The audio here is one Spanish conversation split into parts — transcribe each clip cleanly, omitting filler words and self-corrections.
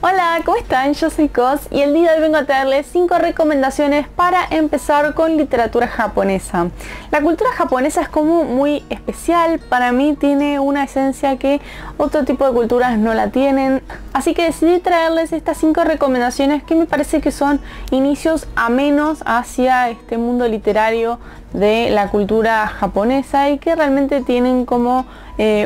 Hola, ¿cómo están? Yo soy Cos y el día de hoy vengo a traerles 5 recomendaciones para empezar con literatura japonesa. La cultura japonesa es como muy especial, para mí tiene una esencia que otro tipo de culturas no la tienen, así que decidí traerles estas 5 recomendaciones que me parece que son inicios amenos hacia este mundo literario de la cultura japonesa y que realmente tienen como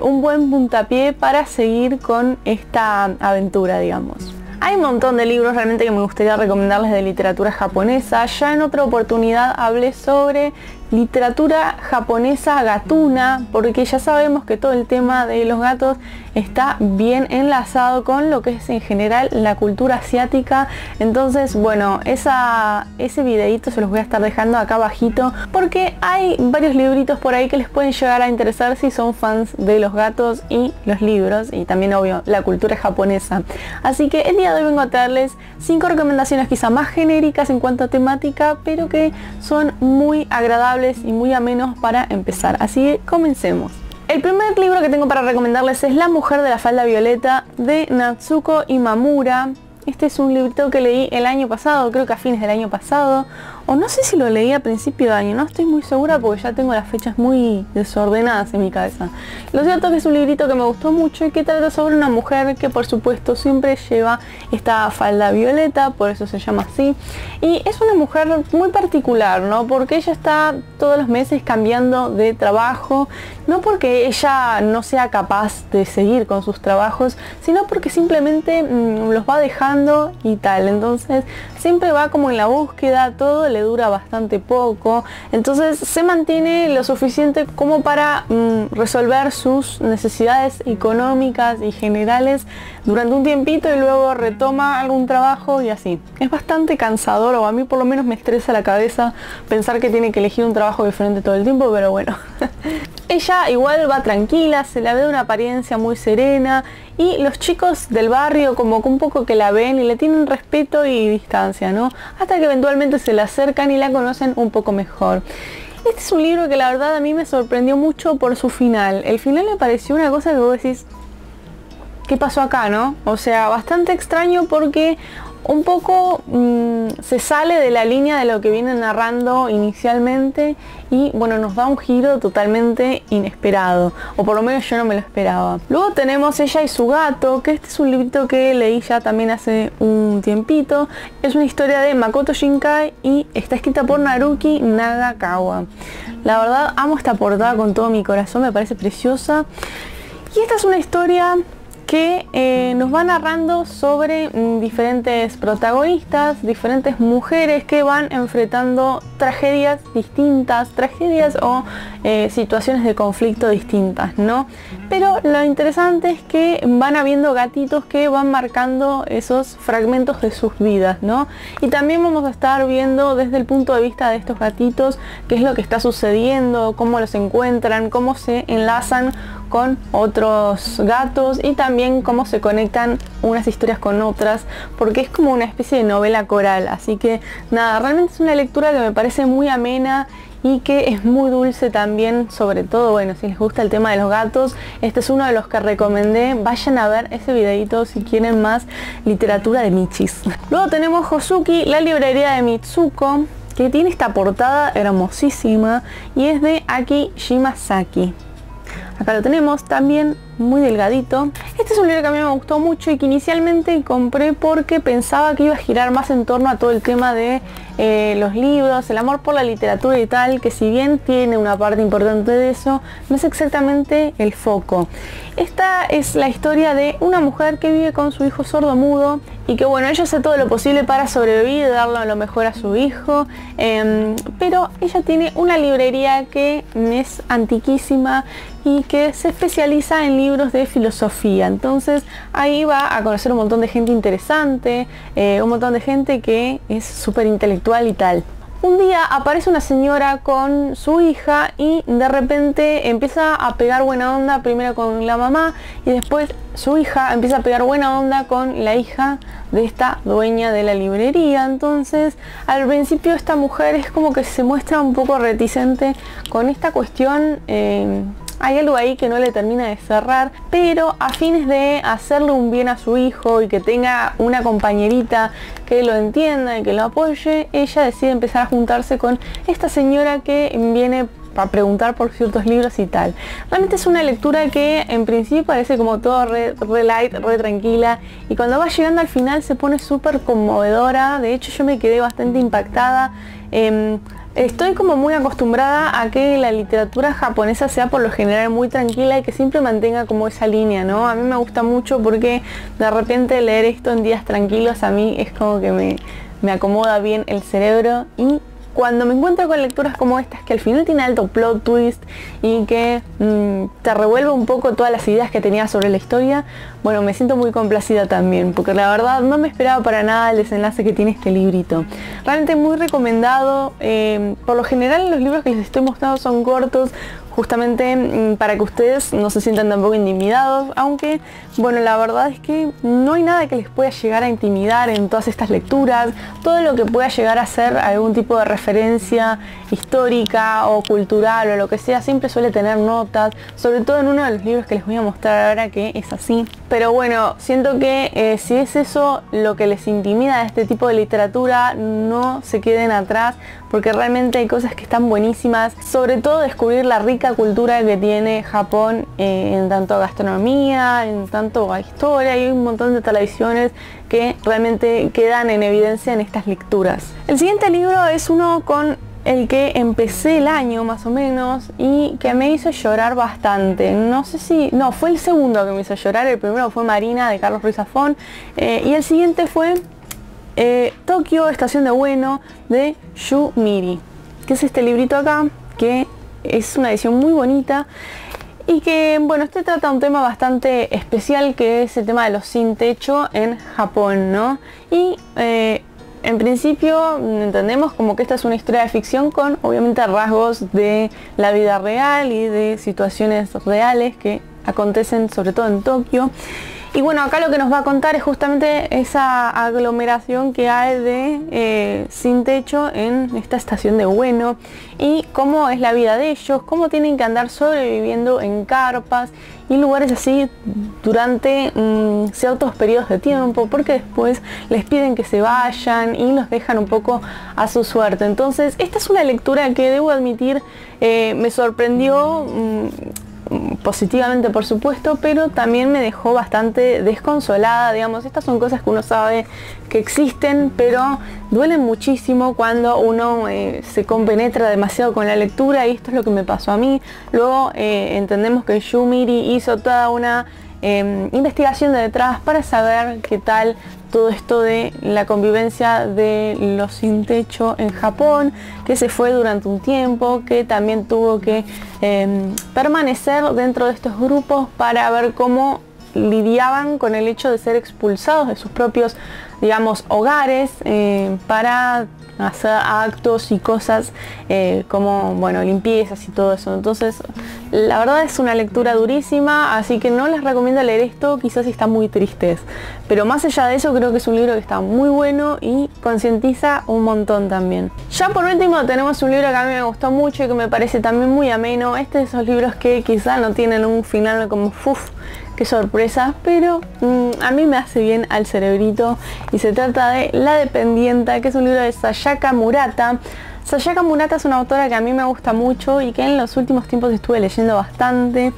un buen puntapié para seguir con esta aventura, digamos. Hay un montón de libros realmente que me gustaría recomendarles de literatura japonesa. Ya en otra oportunidad hablé sobre literatura japonesa gatuna, porque ya sabemos que todo el tema de los gatos está bien enlazado con lo que es en general la cultura asiática. Entonces, bueno, ese videito se los voy a estar dejando acá abajito, porque hay varios libritos por ahí que les pueden llegar a interesar si son fans de los gatos y los libros, y también, obvio, la cultura japonesa. Así que el día de hoy vengo a traerles 5 recomendaciones quizá más genéricas en cuanto a temática, pero que son muy agradables y muy amenos para empezar. Así que comencemos. El primer libro que tengo para recomendarles es La mujer de la falda violeta, de Natsuko Imamura. Este es un librito que leí el año pasado, creo que a fines del año pasado, o no sé si lo leí a principio de año, no estoy muy segura porque ya tengo las fechas muy desordenadas en mi cabeza. Lo cierto es que es un librito que me gustó mucho y que trata sobre una mujer que, por supuesto, siempre lleva esta falda violeta, por eso se llama así. Y es una mujer muy particular, ¿no? Porque ella está todos los meses cambiando de trabajo, no porque ella no sea capaz de seguir con sus trabajos, sino porque simplemente los va dejando y tal. Entonces siempre va como en la búsqueda, todo le dura bastante poco, entonces se mantiene lo suficiente como para resolver sus necesidades económicas y generales durante un tiempito y luego retoma algún trabajo y así. Es bastante cansador, o a mí por lo menos me estresa la cabeza pensar que tiene que elegir un trabajo diferente todo el tiempo, pero bueno. Ella igual va tranquila, se la ve de una apariencia muy serena y los chicos del barrio como que un poco que la ven y le tienen respeto y distancia, ¿no? Hasta que eventualmente se la acercan y la conocen un poco mejor. Este es un libro que la verdad a mí me sorprendió mucho por su final. El final me pareció una cosa que vos decís, ¿qué pasó acá, no? O sea, bastante extraño porque un poco se sale de la línea de lo que viene narrando inicialmente y, bueno, nos da un giro totalmente inesperado, o por lo menos yo no me lo esperaba. Luego tenemos Ella y su gato, que este es un librito que leí ya también hace un tiempito. Es una historia de Makoto Shinkai y está escrita por Naruki Nagakawa. La verdad amo esta portada con todo mi corazón, me parece preciosa. Y esta es una historia que nos va narrando sobre diferentes protagonistas, diferentes mujeres que van enfrentando tragedias distintas, tragedias o situaciones de conflicto distintas, ¿no? Pero lo interesante es que van habiendo gatitos que van marcando esos fragmentos de sus vidas, ¿no? Y también vamos a estar viendo desde el punto de vista de estos gatitos qué es lo que está sucediendo, cómo los encuentran, cómo se enlazan con otros gatos y también cómo se conectan unas historias con otras, porque es como una especie de novela coral. Así que nada, realmente es una lectura que me parece muy amena y que es muy dulce también, sobre todo, bueno, si les gusta el tema de los gatos. Este es uno de los que recomendé, vayan a ver ese videito si quieren más literatura de michis. Luego tenemos Hosuki, la librería de Mitsuko, que tiene esta portada hermosísima y es de Aki Shimazaki. Acá lo tenemos, también muy delgadito. Este es un libro que a mí me gustó mucho y que inicialmente compré porque pensaba que iba a girar más en torno a todo el tema de los libros, el amor por la literatura y tal, que si bien tiene una parte importante de eso, no es exactamente el foco. Esta es la historia de una mujer que vive con su hijo sordomudo y que, bueno, ella hace todo lo posible para sobrevivir, darle lo mejor a su hijo, pero ella tiene una librería que es antiquísima y que se especializa en libros de filosofía. Entonces ahí va a conocer un montón de gente interesante, un montón de gente que es súper intelectual y tal. Un día aparece una señora con su hija y de repente empieza a pegar buena onda primero con la mamá y después su hija empieza a pegar buena onda con la hija de esta dueña de la librería. Entonces al principio esta mujer es como que se muestra un poco reticente con esta cuestión hay algo ahí que no le termina de cerrar, pero a fines de hacerle un bien a su hijo y que tenga una compañerita que lo entienda y que lo apoye, ella decide empezar a juntarse con esta señora que viene para preguntar por ciertos libros y tal. Realmente es una lectura que en principio parece como todo re light, re tranquila, y cuando va llegando al final se pone súper conmovedora. De hecho yo me quedé bastante impactada. Estoy como muy acostumbrada a que la literatura japonesa sea por lo general muy tranquila y que siempre mantenga como esa línea, ¿no? A mí me gusta mucho porque de repente leer esto en días tranquilos a mí es como que me acomoda bien el cerebro. Y cuando me encuentro con lecturas como estas que al final tiene alto plot twist y que te revuelve un poco todas las ideas que tenía sobre la historia, bueno, me siento muy complacida también, porque la verdad no me esperaba para nada el desenlace que tiene este librito. Realmente muy recomendado. Por lo general los libros que les estoy mostrando son cortos, justamente para que ustedes no se sientan tampoco intimidados, aunque bueno, la verdad es que no hay nada que les pueda llegar a intimidar en todas estas lecturas. Todo lo que pueda llegar a ser algún tipo de referencia histórica o cultural o lo que sea, siempre suele tener notas, sobre todo en uno de los libros que les voy a mostrar ahora que es así. Pero bueno, siento que si es eso lo que les intimida a este tipo de literatura, no se queden atrás, porque realmente hay cosas que están buenísimas, sobre todo descubrir la rica cultura que tiene Japón en tanto gastronomía, en tanto historia. Hay un montón de tradiciones que realmente quedan en evidencia en estas lecturas. El siguiente libro es uno con el que empecé el año más o menos y que me hizo llorar bastante. No sé si... no, fue el segundo que me hizo llorar. El primero fue Marina, de Carlos Ruiz Zafón, y el siguiente fue Tokio, Estación de Bueno, de Yu Miri, que es este librito acá, que es una edición muy bonita y que, bueno, este trata un tema bastante especial, que es el tema de los sin techo en Japón, ¿no? Y en principio entendemos como que esta es una historia de ficción con obviamente rasgos de la vida real y de situaciones reales que acontecen sobre todo en Tokio. Y bueno, acá lo que nos va a contar es justamente esa aglomeración que hay de sin techo en esta estación de Bueno, y cómo es la vida de ellos, cómo tienen que andar sobreviviendo en carpas y lugares así durante ciertos periodos de tiempo, porque después les piden que se vayan y los dejan un poco a su suerte. Entonces esta es una lectura que debo admitir me sorprendió positivamente, por supuesto, pero también me dejó bastante desconsolada. Digamos, estas son cosas que uno sabe que existen, pero duelen muchísimo cuando uno se compenetra demasiado con la lectura, y esto es lo que me pasó a mí. Luego entendemos que Yu Miri hizo toda una investigación de detrás para saber qué tal todo esto de la convivencia de los sin techo en Japón, que se fue durante un tiempo, que también tuvo que permanecer dentro de estos grupos para ver cómo lidiaban con el hecho de ser expulsados de sus propios, digamos, hogares para hacer actos y cosas como, bueno, limpiezas y todo eso. Entonces la verdad es una lectura durísima, así que no les recomiendo leer esto, quizás si están muy tristes, pero más allá de eso creo que es un libro que está muy bueno y concientiza un montón también. Ya por último tenemos un libro que a mí me gustó mucho y que me parece también muy ameno. Este es de esos libros que quizás no tienen un final como ¡fuf! Qué sorpresa, pero a mí me hace bien al cerebrito, y se trata de La Dependienta, que es un libro de Sayaka Murata. Sayaka Murata es una autora que a mí me gusta mucho y que en los últimos tiempos estuve leyendo bastante,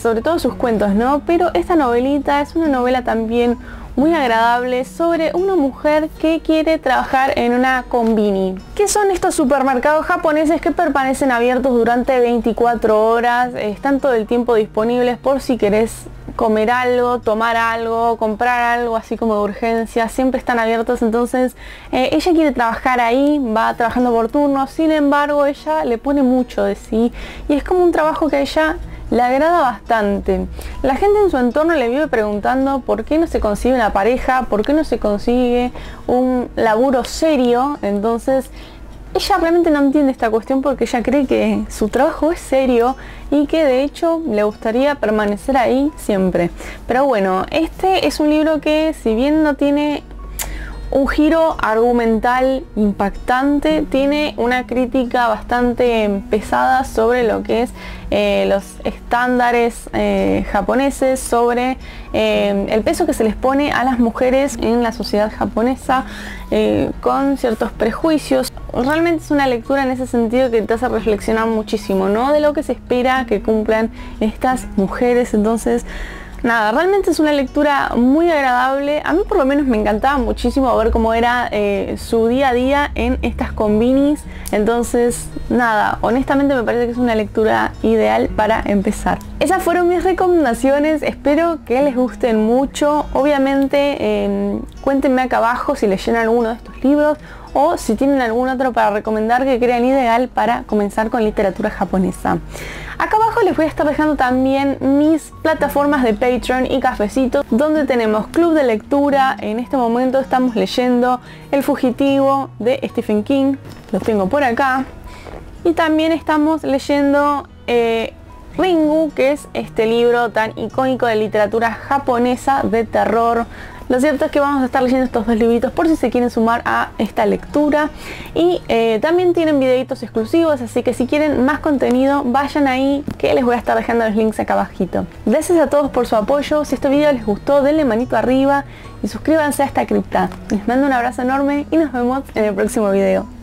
sobre todo sus cuentos, ¿no? Pero esta novelita es una novela también muy agradable sobre una mujer que quiere trabajar en una konbini, que son estos supermercados japoneses que permanecen abiertos durante 24 horas, están todo el tiempo disponibles por si querés comer algo, tomar algo, comprar algo así como de urgencia, siempre están abiertos. Entonces ella quiere trabajar ahí, va trabajando por turnos, sin embargo ella le pone mucho de sí y es como un trabajo que a ella le agrada bastante. La gente en su entorno le vive preguntando por qué no se consigue una pareja, por qué no se consigue un laburo serio. Entonces ella realmente no entiende esta cuestión, porque ella cree que su trabajo es serio y que de hecho le gustaría permanecer ahí siempre. Pero bueno, este es un libro que, si bien no tiene un giro argumental impactante, tiene una crítica bastante pesada sobre lo que es los estándares japoneses, sobre el peso que se les pone a las mujeres en la sociedad japonesa, con ciertos prejuicios. Realmente es una lectura en ese sentido que te hace reflexionar muchísimo, ¿no?, de lo que se espera que cumplan estas mujeres. Entonces, nada, realmente es una lectura muy agradable. A mí por lo menos me encantaba muchísimo ver cómo era su día a día en estas combinis. Entonces, nada, honestamente me parece que es una lectura ideal para empezar. Esas fueron mis recomendaciones, espero que les gusten mucho. Obviamente cuéntenme acá abajo si leyeron alguno de estos libros o si tienen algún otro para recomendar que crean ideal para comenzar con literatura japonesa. Acá abajo les voy a estar dejando también mis plataformas de Patreon y Cafecito, donde tenemos Club de Lectura. En este momento estamos leyendo El Fugitivo de Stephen King, lo tengo por acá, y también estamos leyendo Ringu, que es este libro tan icónico de literatura japonesa de terror. Lo cierto es que vamos a estar leyendo estos dos libritos por si se quieren sumar a esta lectura. Y también tienen videitos exclusivos, así que si quieren más contenido, vayan ahí, que les voy a estar dejando los links acá abajito. Gracias a todos por su apoyo. Si este video les gustó, denle manito arriba y suscríbanse a esta cripta. Les mando un abrazo enorme y nos vemos en el próximo video.